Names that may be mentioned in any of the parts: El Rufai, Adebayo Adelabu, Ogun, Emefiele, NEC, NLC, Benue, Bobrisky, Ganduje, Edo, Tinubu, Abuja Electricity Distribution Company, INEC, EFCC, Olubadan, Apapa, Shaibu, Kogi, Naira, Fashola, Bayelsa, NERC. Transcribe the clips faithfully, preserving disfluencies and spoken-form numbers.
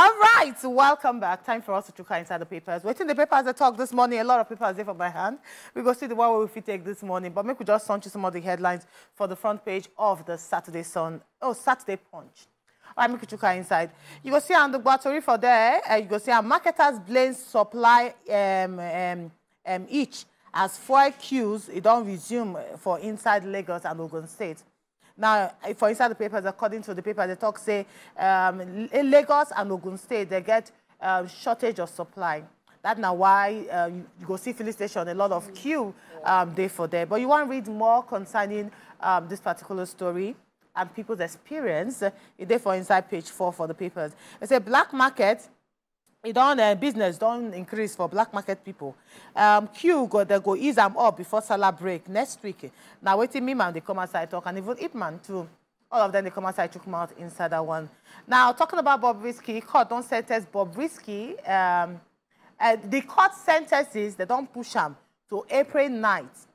All right, welcome back. Time for us to look inside the papers. Waiting the papers that talk this morning. A lot of papers there for my hand. We go see the one we take this morning. But make we just punch some of the headlines for the front page of the Saturday Sun. Oh, Saturday Punch. All right, make we look inside. You go see on the battery for there. Uh, you go see our marketers blame supply um, um, um, each as fuel queues it don't resume for inside Lagos and Ogun State. Now, for inside the papers, according to the paper, they talk, say, um, Lagos and Ogun State, they get uh, shortage of supply. That's now why uh, you, you go see filling station, a lot of queue um, day for day. But you want to read more concerning um, this particular story and people's experience, uh, therefore inside page four for the papers. They say black market, it don't, uh, business don't increase for black market people. Um, queue, go, they go ease them up before Salah break next week. Now, waiting me, man, they come outside talk, and even Ipman, too. All of them, they come outside, took them out inside that one. Now, talking about Bobrisky, court don't sentence Bobrisky. Um, uh, the court sentences, they don't push him to April ninth.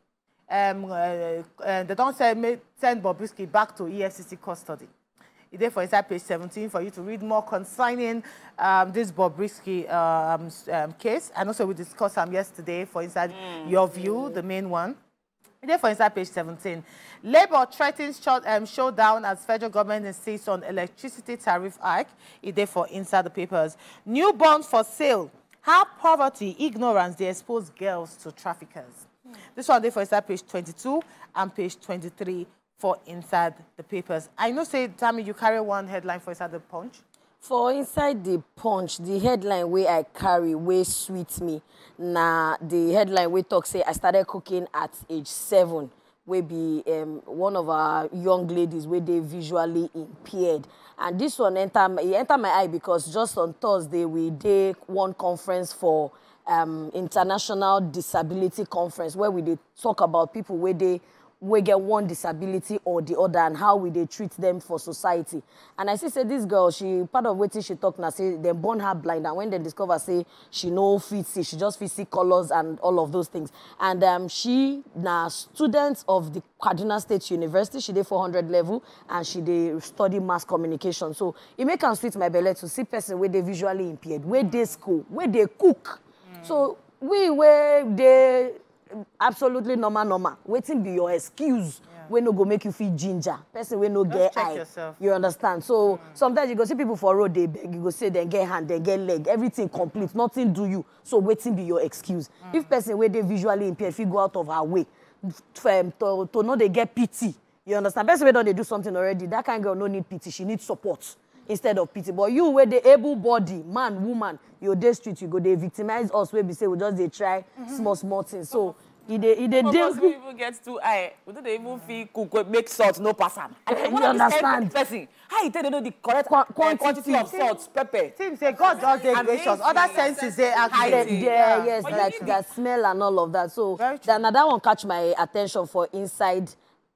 Um, uh, uh, they don't send, send Bobrisky back to E F C C custody. Therefore, inside page seventeen for you to read more concerning um, this Bobrisky um, um, case. And also we discussed um, yesterday for inside mm. your view, mm. the main one. Therefore, inside page seventeen. Labour threatens short, um, showdown as federal government insists on electricity tariff hike. Therefore, inside the papers. New bonds for sale. How poverty, ignorance, they expose girls to traffickers. Mm. This one, therefore, inside page twenty-two and page twenty-three. For inside the papers. I know, say, Tammy, you carry one headline for inside the Punch. For inside the Punch, the headline where I carry, where sweet me, na the headline where talk say I started cooking at age seven, where be um, one of our young ladies where they visually impaired. And this one enter my, it enter my eye because just on Thursday we did one conference for um, International Disability Conference where we did talk about people where they we get one disability or the other and how we they treat them for society. And I see say this girl, she part of waiting she talk now say they born her blind and when they discover say she no fit see, she just fit see colors and all of those things. And um, she now students of the Kaduna State University, she did four hundred level and she did study mass communication. So it make her sweet my belly to see person where they visually impaired, where they school, where they cook. Mm. So we where they absolutely normal, normal. Waiting be your excuse. Yeah. We no go make you feel ginger. Person we no get eye. Yourself. You understand? So mm. sometimes you go see people for road, they beg. You go say they get hand, they get leg. Everything complete. Nothing do you. So waiting be your excuse. Mm. If person where they visually impaired, if you go out of her way, to, to, to know they get pity. You understand? Person where don't they do something already, that kind of girl no need pity. She needs support instead of pity. But you where the able body, man, woman, your day street, you go, they victimize us, where we say we just they try mm-hmm. small, small things. So if they, if they deal people get too high, we don't even feel cook, make salt, no pass am. You understand? Person, how you tell they know the correct quantity of salt, pepper? Things say God just they gracious. Other senses they actually yeah, yes, like the smell and all of that. So another one catch my attention for inside.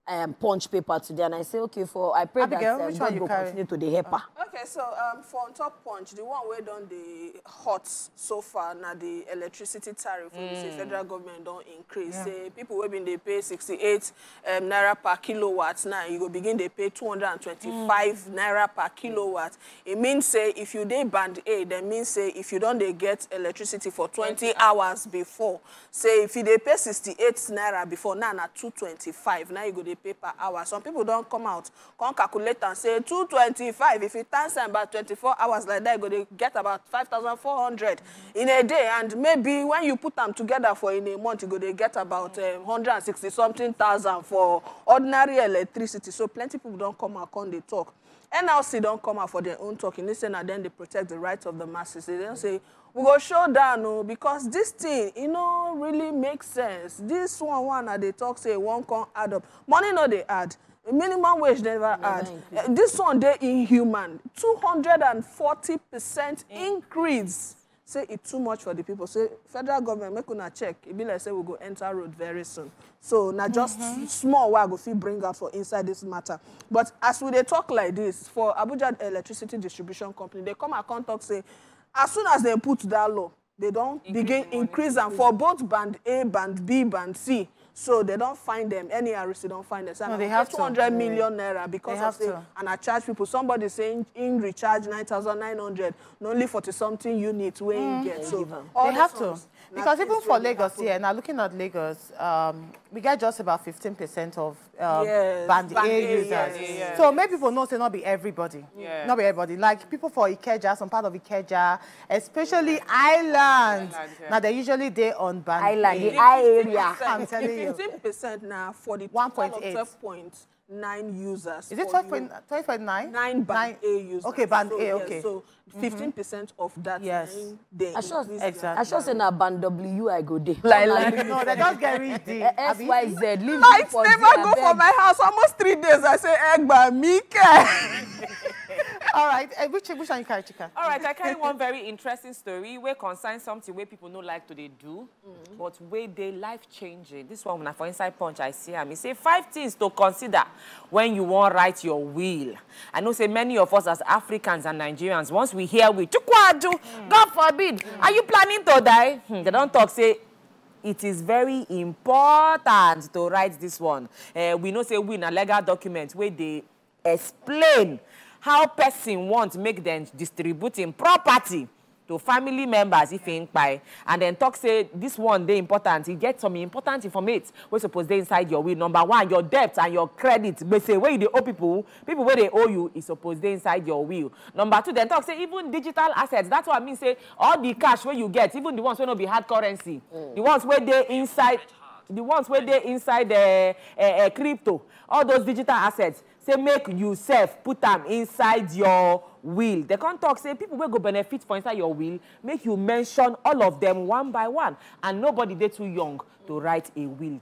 Um, Punch paper today, and I say, okay, for I pray Abigail, that um, God will continue to the helper. Uh, okay, so um, for on top Punch, the one where done the hot so far now the electricity tariff, mm. which the federal government don't increase. Yeah. Say people where been they pay sixty-eight um, naira per kilowatt now, you go begin they pay two hundred and twenty-five mm. naira per kilowatt. It means say if you they band A, that means say if you don't they get electricity for twenty hours before, say if you they pay sixty-eight naira before now, now two twenty-five now you go they pay per hour. Some people don't come out, come calculate and say two twenty-five. If it times about twenty-four hours like that, you go get about five thousand four hundred in a day. And maybe when you put them together for in a month, you go they get about um, one hundred sixty something thousand for ordinary electricity. So plenty people don't come out, come they talk. N L C don't come out for their own talking. They say, and then they protect the rights of the masses. They don't say, we go show down, no, because this thing, you know, really makes sense. This one, one, and they talk, say, one can't add up. Money, no, they add. Minimum wage never add. Uh, this one, they inhuman. two hundred forty percent increase. Say it's too much for the people. Say federal government make una check. It be like say we go enter road very soon. So now just mm-hmm. small while go see bring out for inside this matter. But as we they talk like this for Abuja Electricity Distribution Company, they come and come talk say as soon as they put that law, they don't increase begin increase and for both band A, band B, band C. So they don't find them. N E R C don't find them. So no, they have two hundred million naira because of it. And I charge people. Somebody saying in recharge nine thousand nine hundred, only forty something units where mm. you get. So they have to. Because even for Lagos here, yeah, now looking at Lagos, um, we get just about fifteen percent of um, yes, band, band A, A users. Yes, yes. So many people know say not be everybody. Yeah. Not be everybody. Like people for Ikeja, some part of Ikeja, especially islands. Island, yeah. Now they're usually there on band Island, A. The I area. I'm telling you. fifteen percent now for the twelve point nine users. Is it twelve point nine? nine band A users. Okay, band A, okay. So fifteen percent of that. Yes. I should say now band W, I go there. No, they don't get rid of it. X, Y, Z. Lights never go for my house. Almost three days, I say, egg by me. All right, uh, which which one you carry, Chika? All right, I carry one very interesting story where concerns something where people no like to they do, mm. but where they life changing. This one, when I for Inside Punch, I see him. He say five things to consider when you want write your will. I know say many of us as Africans and Nigerians, once we hear we chukwadu, mm. God forbid, mm. are you planning to die? Hmm. They don't talk say. It is very important to write this one. Uh, we know say we in a legal document where they explain how person wants to make them distributing property to family members if he buy. And then talk say this one they important. You get some important information. We're supposed to inside your will. Number one, your debt and your credit. But say where they owe people, people where they owe you is supposed to inside your will. Number two, then talk say even digital assets. That's what I mean. Say all the cash where you get, even the ones where no be hard currency, mm. the ones where they inside, the ones where they inside the uh, uh, crypto, all those digital assets. Say make yourself put them inside your will. They can't talk, say people will go benefit for inside your will, make you mention all of them one by one. And nobody they too young mm. to write a will. Mm.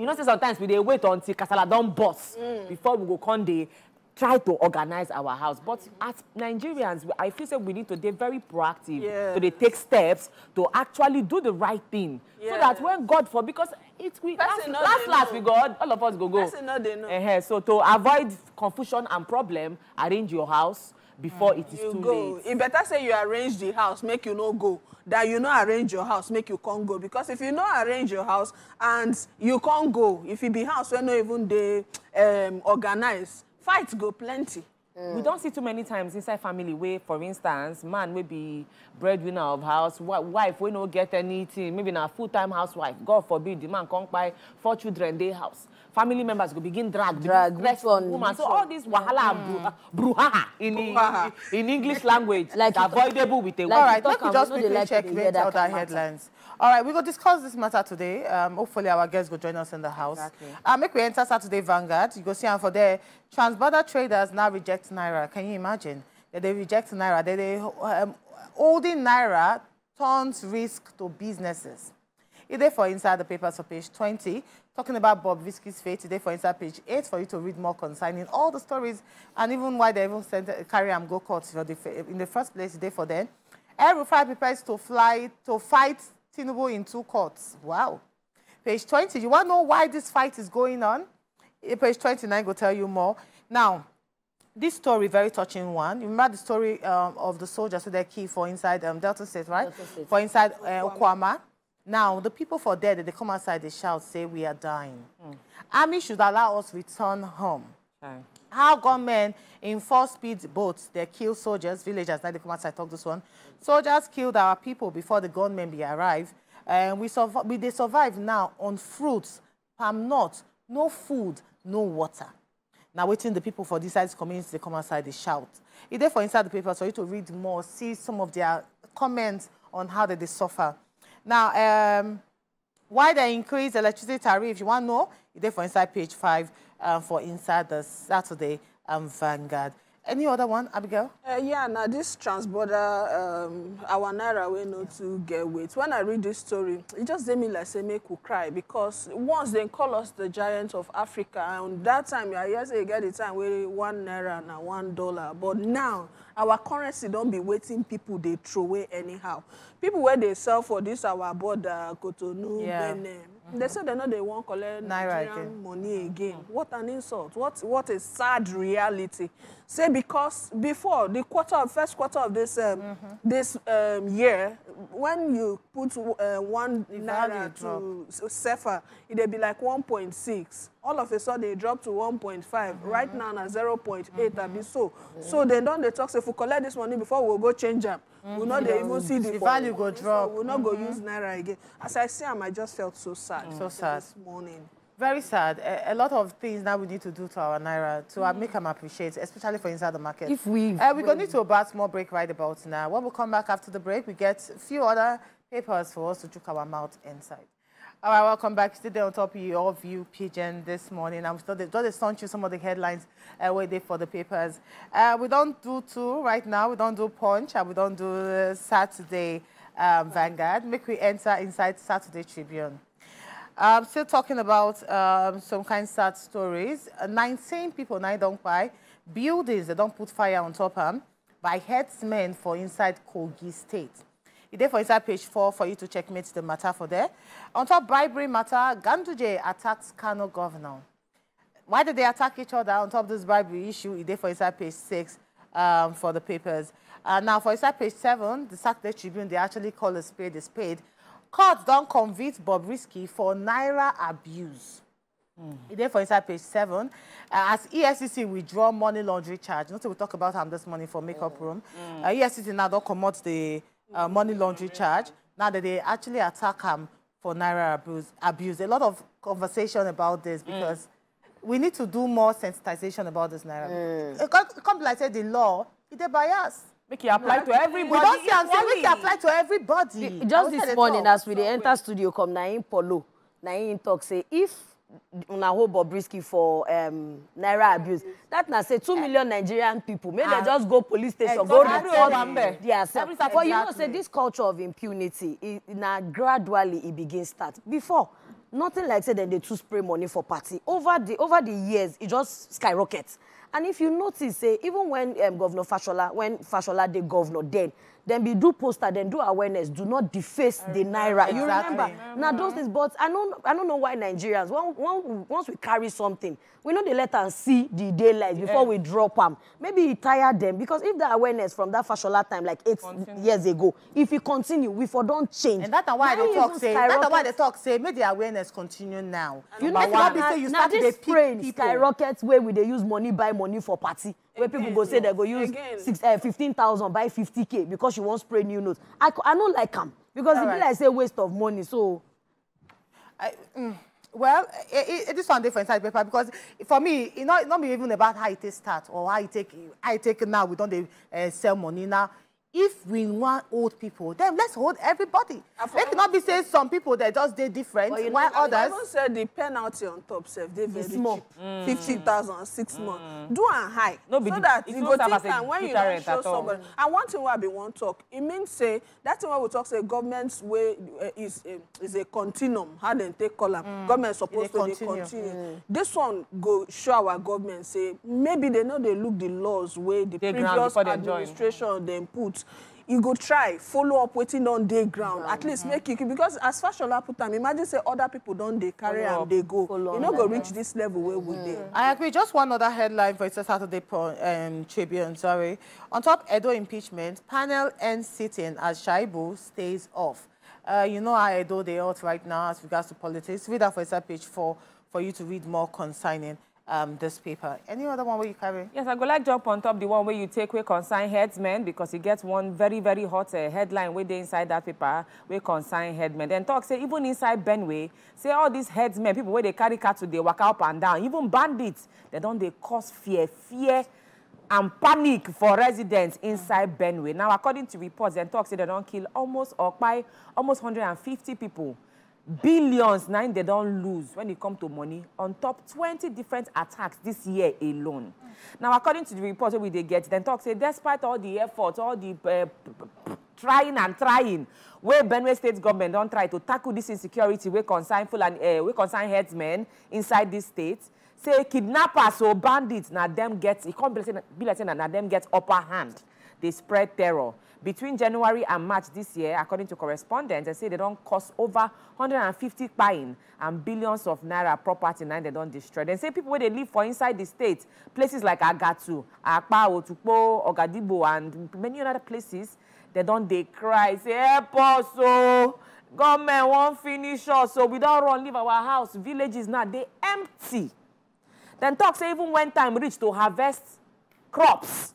You know, say sometimes we they wait until Kasala don't bust mm. before we go con they try to organize our house. But as Nigerians, I feel that we need to be very proactive. Yes. So they take steps to actually do the right thing. Yes. So that when God for because it we last last, last we got all of us go go. Uh-huh. So to avoid confusion and problem, arrange your house before mm. it is you too go. late. It better say you arrange the house, make you no go. That you not arrange your house, make you can't go. Because if you not arrange your house and you can't go, if it be house where no even they um, organize. Fights go plenty. Mm. We don't see too many times inside family where, for instance, man may be breadwinner of house, wife we no get anything, maybe not full-time housewife. God forbid the man can't buy four children their house. Family members go begin drag, drag, which one, woman. Which so one? All this wahala mm. bru bruhaha in, bruhaha in English language like is avoidable with a word. All right, let me just quickly like check the other headlines. All right, we will discuss this matter today. Um, hopefully, our guests will join us in the house. Exactly. Uh, make we enter Saturday Vanguard. You go see, and for there, transborder traders now reject Naira. Can you imagine that they reject Naira? That they um, holding Naira turns risk to businesses. It's there for Inside the Papers for page twenty, talking about Bobrisky's fate. Today for Inside page eight for you to read more concerning all the stories and even why they even sent carry am go court in the first place. Today for them, El Rufai prepares to fly to fight Tinubu in two courts. Wow. Page twenty, you want to know why this fight is going on? Page twenty-nine will tell you more. Now, this story, very touching one. You remember the story um, of the soldiers with their key for inside um, Delta State, right? Delta State. For inside uh, Okwama. Now, the people for there, they come outside, they shout, say, we are dying. Mm. Army should allow us return home. Okay. How gunmen in four-speed boats, they kill soldiers, villagers. Now they come outside, talk this one. Soldiers killed our people before the gunmen be arrived. And we, we they survive now on fruits, palm nuts, no food, no water. Now waiting the people for these sides community, they come outside, they shout. It's there for Inside the Papers for you to read more, see some of their comments on how they, they suffer. Now, um, why they increase electricity tariff, if you want to know, it's there for Inside page five. Um, for Inside the Saturday um, Vanguard. Any other one, Abigail? Uh, yeah, now this transborder, um, our Naira, we know to get weight. When I read this story, it just made me like say, make we cry because once they call us the giant of Africa, and that time, I hear say you get the time where one Naira and one dollar. But now, our currency don't be waiting people they throw away anyhow. People where they sell for this, our border, Cotonou, yeah. Benin. They said they know they won't collect Nigerian again. money again. What an insult. What, what a sad reality. Say, because before the quarter of, first quarter of this um, mm-hmm. this um, year, when you put uh, one the naira to S E F A, it would be like one point six. All of a sudden, they drop to one point five. Mm-hmm. Right now, na zero point eight. Mm-hmm. That'd be so. Mm-hmm. So they don't, they talk, say, if we collect this money before, we'll go change them. Mm-hmm. We'll not yeah. even see the, the value go drop. So we'll not mm-hmm. go use naira again. As I see, I just felt so sad. Mm-hmm. So sad. This morning. Very sad. A, a lot of things now we need to do to our naira to mm. make them appreciate, especially for inside the market. If we uh, we're going to need to about small break right about now. When we come back after the break, we get a few other papers for us to choke our mouth inside. All right, welcome back. Today on top of you, Pigeon, this morning. I'm still just to staunch you some of the headlines uh, waiting for the papers. Uh, we don't do two right now. We don't do Punch. And we don't do uh, Saturday um, Vanguard. Make we enter inside Saturday Tribune. I'm um, still talking about um, some kind of sad stories. Uh, nineteen people now don't buy buildings. They don't put fire on top of them by headsmen for inside Kogi State. It's there for inside page four for you to checkmate the matter for there. On top bribery matter, Ganduje attacks Kano governor. Why did they attack each other on top of this bribery issue? It's there for inside page six um, for the papers. Uh, now for inside page seven, the Saturday Tribune, they actually call a spade a spade. Court don't convict Bobrisky for naira abuse. Mm. Therefore, inside page seven, uh, as E F C C withdraw money laundering charge, not we talk about him this morning for makeup room. Mm. Uh, E F C C now don't come out the uh, money laundering charge. Now that they actually attack him for naira abuse, abuse. A lot of conversation about this because mm. we need to do more sensitization about this naira. Mm. It comes like I said, the law it is biased. Make it apply no, to everybody. We don't see and say make it apply to everybody. It, just this morning, as we so enter wait. studio, come Naim Polo, Naim talk say if una hold Bobrisky for um, naira abuse, that na say two million Nigerian people may uh, they just go police station, uh, go report themselves. But you know, say this culture of impunity, it, now gradually it begins start before. Nothing like say then they too spray money for party. Over the over the years, it just skyrockets. And if you notice, say even when um, Governor Fashola, when Fashola the governor, then then we do poster, then do awareness. Do not deface I the naira. Exactly. You remember? remember now those things. But I don't I don't know why Nigerians. When, when, once we carry something, we know they let us see the daylight before yeah. we drop them. Maybe it tire them because if the awareness from that Fashola time, like eight continue. years ago, if it continue, we for don't change. And that's why now they talk say. That's why they talk say. Maybe the awareness. Continue now. You know, you now this train skyrockets where we they use money buy money for party. Where again, people go say they go use six, uh, fifteen thousand buy fifty k because you won't spray new notes. I I don't like them because it right. be like say waste of money. So, I, mm, well, it, it, this one different side paper because for me, you know, it's not even about how it start or how it take. I take now we don't uh, sell money now. If we want old people, then let's hold everybody. Let me not be saying some people that just did different, well, while know, others. I said the penalty on top, self, they very small, cheap. Mm. fifty thousand, six mm. months. Do and high. No, so it, that it you go think that when you don't show somebody. Mm. And one thing where I be one talk, it means say, that's why we talk, say, government's way uh, is, uh, is a continuum, how they take column. Mm. Government's supposed to be continue. Mm. This one go show our government, say, maybe they know they look the laws where the they previous administration they, they put. You go try, follow up, waiting on day ground. At least make it, because as Fashola put time, imagine say other people don't they carry and they go. You know, go reach this level where we they. I agree. Just one other headline for it's a Saturday um, Tribune, sorry. On top Edo impeachment, panel ends sitting as Shaibu stays off. Uh, you know how Edo they out right now as regards to politics. Read that for it's a page four for you to read more concerning Um, this paper. Any other one where you carry? Yes, I go like jump on top the one where you take away concern headsmen because you get one very, very hot uh, headline where they inside that paper where concern headsmen. Then talk, say, even inside Benway, say all these headsmen, people where they carry cattle, they walk up and down, even bandits, they don't, they cause fear, fear and panic for residents inside Benway. Now, according to reports, then talk, say they don't kill almost, or by almost one hundred and fifty people. Billions, nine they don't lose when it comes to money on top twenty different attacks this year alone. Mm. Now, according to the report we they get, then talk say despite all the efforts, all the uh, trying and trying, where Benue State government don't try to tackle this insecurity, we concern full and uh, we concern headsmen inside this state. Say kidnappers or bandits, now them get it can't be like saying that now them get upper hand. they spread terror. Between January and March this year, according to correspondents, they say they don't cost over one hundred fifty kpain and billions of naira property now they don't destroy. They say people where they live for inside the state, places like Agatu, Akpa, Otukpo, Ogadibo, and many other places, they don't they cry, say, help us, so government won't finish us, so we don't run, leave our house. Villages now, they empty. Then talk say even when time reach to harvest crops,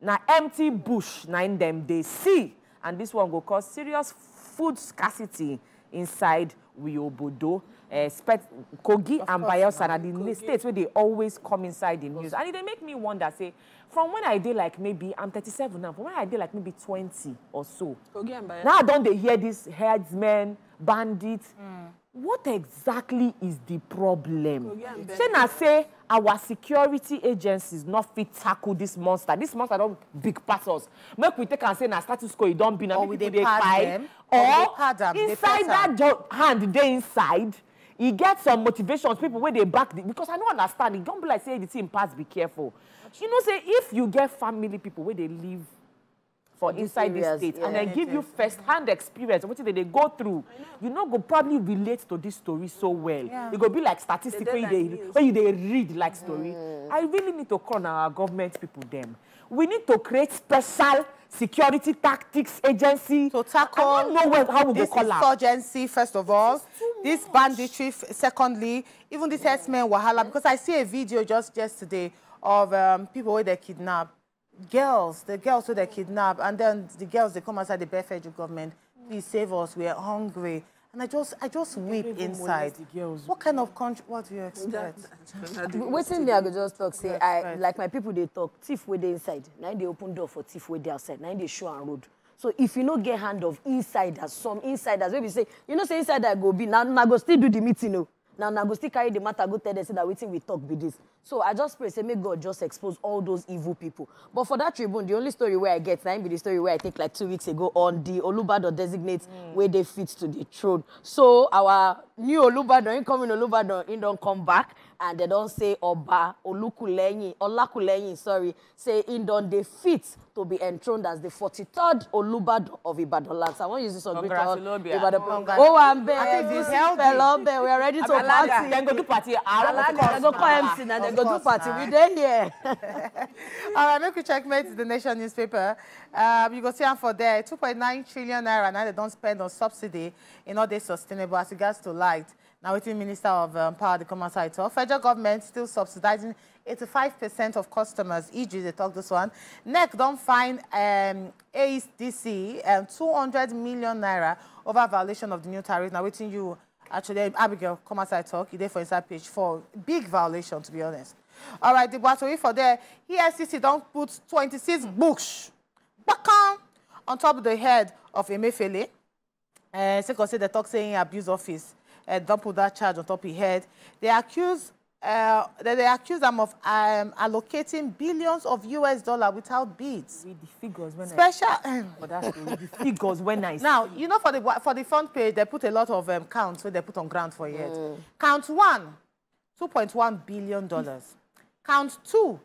now empty bush, now in them they see. And this one will cause serious food scarcity inside Wiobodo, uh, Kogi of and Bayelsa, and the states where they always come inside the news. And it make me wonder, say, from when I did like maybe, I'm thirty-seven now, from when I did like maybe twenty or so. Kogi and Bayelsa. Now don't they hear these herdsmen, bandits. Mm. What exactly is the problem? Say na say our security agencies not fit tackle this monster. This monster don't big pass us. Make we take and say na status quo, it don't be now. Or we they fight. Or, or they inside they that hand they inside, he gets some motivations. People where they back the, because I don't understand. It don't be like say the team pass. Be careful. That's you know say if you get family people where they live for inside this state, yeah, and they give you first-hand experience of what they go through, you know, go probably relate to this story so well. Yeah. It go be like statistics when, like they, when they read like mm. story. I really need to call on our government people them. We need to create special security tactics agency. To tackle I don't know where, how we this call insurgency, first of all. This, this banditry, secondly. Even this yeah. herdsmen wahala, because I see a video just yesterday of um, people where they kidnapped. Girls, the girls who they kidnap, and then the girls they come outside the Befeju government. Please save us, we are hungry. And I just, I just weep inside. What kind of country? What do you expect? Waiting there, I could just talk. Say, I like my people. They talk. Thief way they inside. Now they open door for thief way they outside. Now they show and road. So if you no get hand of insiders, some insiders, maybe say, you know, say insider go be now. Now go still do the meeting, no. Now, now go still carry the matter, go tell them, say that waiting we talk with this. So I just pray, say, may God just expose all those evil people. But for that Tribune, the only story where I get, that be the story where I think like two weeks ago on the Olubadan designates mm. where they fit to the throne. So our new Olubadan, incoming Olubadan, he don't come back, and they don't say Oba Olukuleyi Olakuleyi, sorry, say he don't they fit to be enthroned as the forty-third Olubadan of Ibadan lands. I want you to use this on Twitter. Oh, I'm back. This fellow, we are ready to party. Then go to party. Then go call M C now. Then go do party. We there here. All right, make we checkmate the Nation newspaper. Um, you go see them for there. two point nine trillion naira now they don't spend on subsidy in all this sustainable as regards to light. Now, within Minister of um, Power, the common side talk. Federal government still subsidizing eighty-five percent of customers. E G, they talk this one. N E C don't fine um, A D C um, two hundred million naira over violation of the new tariff. Now, within you, actually, Abigail, come outside talk. You there for inside page four. Big violation, to be honest. All right, the battery for there. E F C C don't put twenty-six books back on, on top of the head of Emefiele. Uh, Second, say the talk saying abuse office. Uh, don't put that charge on top of his head. They accuse, uh, they, they accuse them of um, allocating billions of U S dollar without bids. Read the figures when Special, I oh, that's the figures when I now see. You know for the for the front page they put a lot of um, counts where they put on ground for yet. Mm. Count one, two point one billion dollars. Mm. Count two,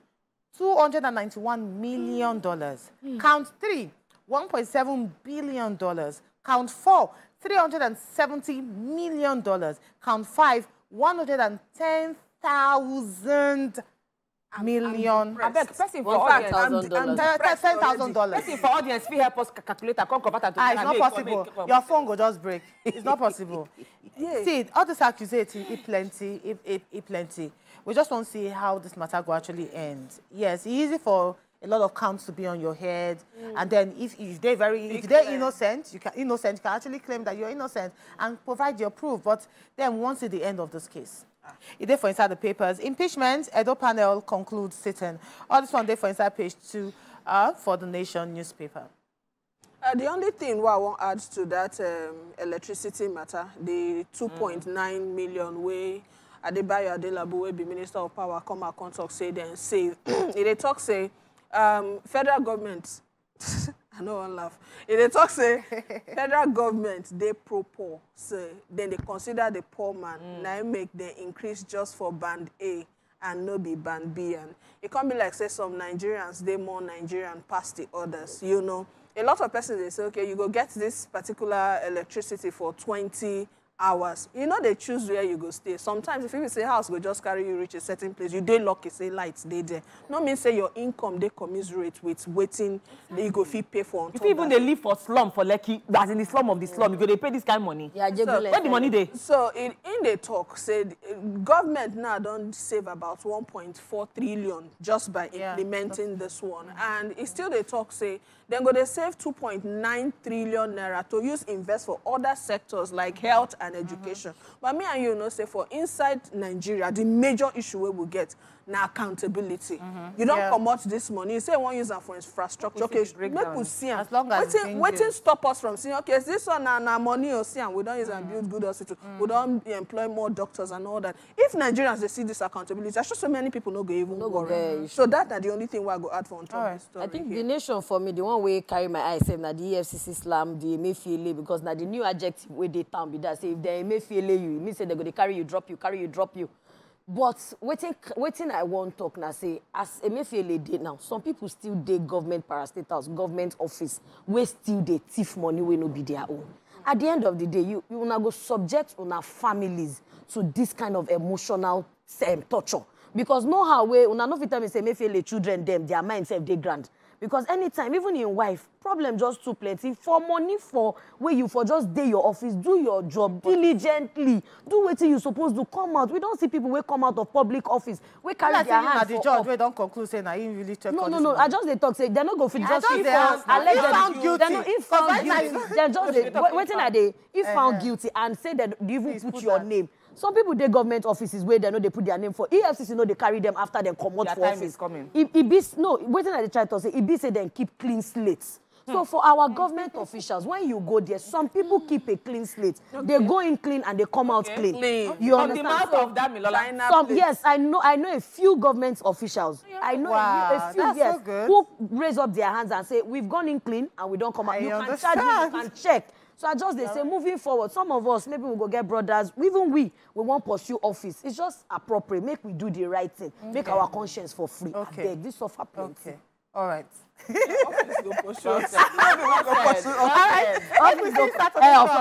two hundred and ninety-one million dollars. Mm. Count three, one point seven billion dollars. Count four. three hundred seventy million dollars. Count five, one hundred and ten thousand million. I beg, person for audience, ten thousand dollars. Person for audience, we help us calculate and convert and ah, it's not possible. Your phone will just break. It's not possible. Yeah. See, all this accusation, it plenty, it, it, it plenty. We just want to see how this matter will actually end. Yes, easy for a lot of counts to be on your head, mm. and then if, if they're very if they're innocent, you can innocent you can actually claim that you're innocent and provide your proof. But then once at the end of this case, ah. It's there for inside the papers. Impeachment, Edo panel concludes sitting. All this one there for inside page two, uh, for the Nation newspaper. Uh, the only thing what I want to add to that um, electricity matter, the two point nine mm. million way. Adebayo Adelabu will be Minister of Power. Come and contact say then save. They talk say. Um, federal government, I know one laugh. If they talk say federal government, they propose say, then they consider the poor man. Mm. Now make the increase just for band A and no be Banbian. It can't be like, say, some Nigerians, they more Nigerian past the others, you know. A lot of persons, they say, okay, you go get this particular electricity for twenty hours. You know, they choose where you go stay. Sometimes, if you say house go just carry you reach a certain place, you dey lucky, say lights, they there. No mean say your income, they commiserate with waiting, they go fee pay for. If even they live for slum, for lucky, that's in the slum of the slum, you go, they pay this kind of money. Yeah, so, where the money they? So, in, in the talk, say, government now don't save about one point four trillion just by yeah, implementing this one. And it's still they talk, say, then go they save two point nine trillion naira to use invest for other sectors like health and education. Mm-hmm. But me and you know say for inside Nigeria, the major issue we will get now accountability. Mm-hmm. You don't yeah. come out this money. You say one user for infrastructure. Okay, make we see them. As long as waiting, waiting stop us from seeing. Okay, this one and our money or see and we don't use and build good hospital. Mm-hmm. We don't employ more doctors and all that. If Nigerians they see this accountability, I sure so many people no go even no go there. So that are the only thing we go add for on top. Right. I think here. The nation for me the one. Way carry my eyes say na the E F C C slam the Emefiele because na the new adjective where they town be that say if they Emefiele you mean say they go they carry you drop you carry you drop you. But waiting waiting I won't talk now say as Emefiele did now some people still dey government parastatals government office where still they thief money wey no be their own. At the end of the day you you wanna go subject on our families to this kind of emotional um, torture because no how way una no fit tell me say Emefiele children them their mind self dey grand. Because anytime, even in wife, problem just too plenty. For money, for where you for just day your office, do your job diligently. Do what you supposed to come out. We don't see people who come out of public office. We carry well, their hands. The judge, we don't conclude saying that you really check. No, no, no. I just they talk say they're not going to just if found guilty. Not, if found guilty, they're just they, waiting at they if uh, found guilty and say that you even put, put your that. Name. Some people, they government offices where they know they put their name for. E F C C, you know they carry them after they come out their for time office. Is coming. It, it be, no, waiting at the chat to say, it be say then keep clean slates. Hmm. So for our government officials, when you go there, some people keep a clean slate. Okay. They go in clean and they come out okay. clean. clean. You on understand? The mouth so, of that, Milola. Some, yes, I know. I know a few government officials. Yeah. I know wow. a few that's yes, so good. Who raise up their hands and say, "We've gone in clean and we don't come out." I you understand. Can charge me. You can check. So I just, they say, moving forward, some of us, maybe we'll go get brothers, even we, we won't pursue office. It's just appropriate. Make we do the right thing. Okay. Make our conscience for free. Okay. I beg. This suffer plenty. Okay. All right.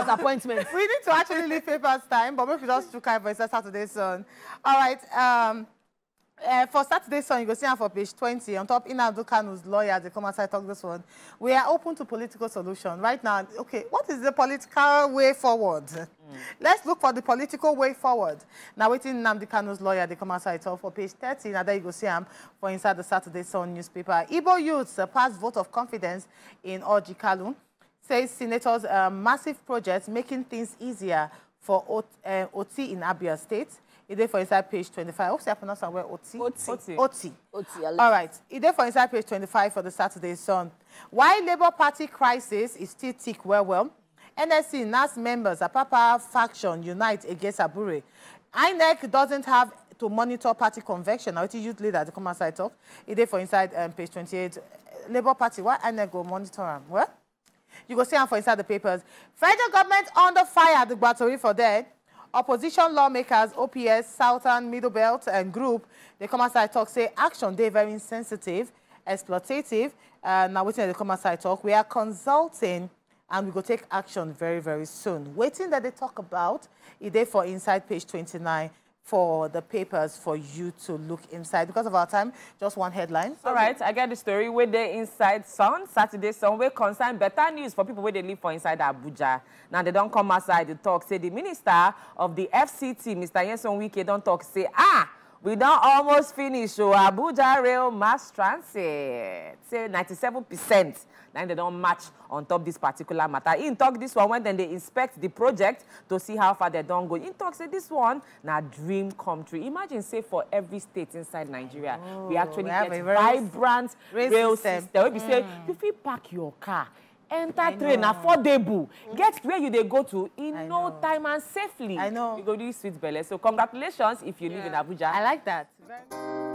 Appointment. We need to actually leave papers time, but maybe just two kind voices Saturday Sun. All right. Um, Uh, for Saturday, so you go see her for page twenty. On top, Nnamdi Kanu's lawyer, they come outside talk this one. We are open to political solution. Right now, okay, what is the political way forward? Mm. Let's look for the political way forward. Now, waiting Nnamdi Kanu's lawyer, they come outside talk for page thirty. Now, there you go see him for inside the Saturday Sun newspaper. Igbo youths uh, pass vote of confidence in Oji Kalu. Says senators, uh, massive projects making things easier for o uh, O T in Abia State. It's for inside page twenty-five. I hope I pronounce that word O T. O T. O T. O T. All right. It's for inside page twenty-five for the Saturday Sun. Why Labour Party crisis is still thick well well. N L C, N A S members, Apapa faction unite against Abure. I N E C doesn't have to monitor party convention. Now, it's youth leader, the common side talk. It's for inside um, page twenty-eight. Labour Party, why I N E C go monitor them? What? You go see them for inside the papers. Federal government under fire, the battery for there. Opposition lawmakers, O P S, Southern, Middle Belt, and Group, they come outside talk, say action, they're very insensitive, exploitative. Uh, now, waiting at the come outside talk, we are consulting and we go take action very, very soon. Waiting that they talk about is there for inside page twenty-nine. For the papers for you to look inside. Because of our time, just one headline. All right, I get the story where they inside Sun, Saturday Sun, where concern better news for people where they live for inside Abuja. Now they don't come outside the talk, say the minister of the F C T, Mister Yenson Wike, don't talk, say, ah, we don't almost finish, so Abuja Rail Mass Transit, say ninety-seven percent. Then they don't match on top this particular matter. In talk this one, when then they inspect the project to see how far they don't go. In talk say this one, now dream come true. Imagine say for every state inside Nigeria, oh, we actually we get a vibrant rail, rail system. system. Mm. We say, if you park your car, enter train, affordable, mm. get where you they go to in I no know. time and safely. I know. You go do sweet belly. So congratulations if you yeah. live in Abuja. I like that. Very